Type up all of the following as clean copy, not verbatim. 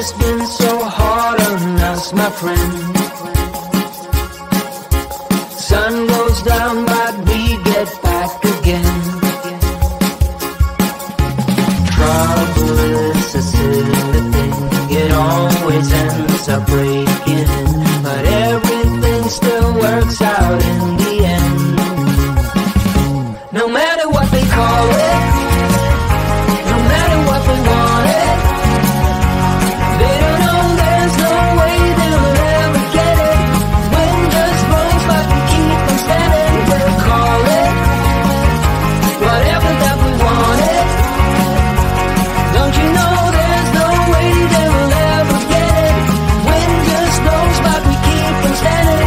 has been so hard on us, my friend. Sun goes down, but we get back again. Trouble is a silly thing, it always ends up breaking in, but everything still works out in the end. No matter what they call it, no matter what they want it, they don't know there's no way they'll ever get it. Wind just blows, but we keep on standing. We'll call it whatever that we want it. Don't you know there's no way they'll ever get it. Wind just blows, but we keep on standing,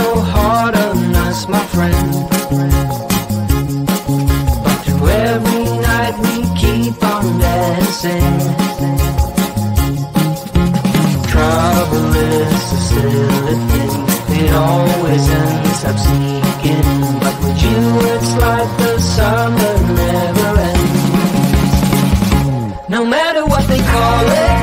so hard on us, my friend. But through every night we keep on dancing. Trouble is a silly thing, it always ends up sneaking. But with you it's like the summer never ends. No matter what they call it,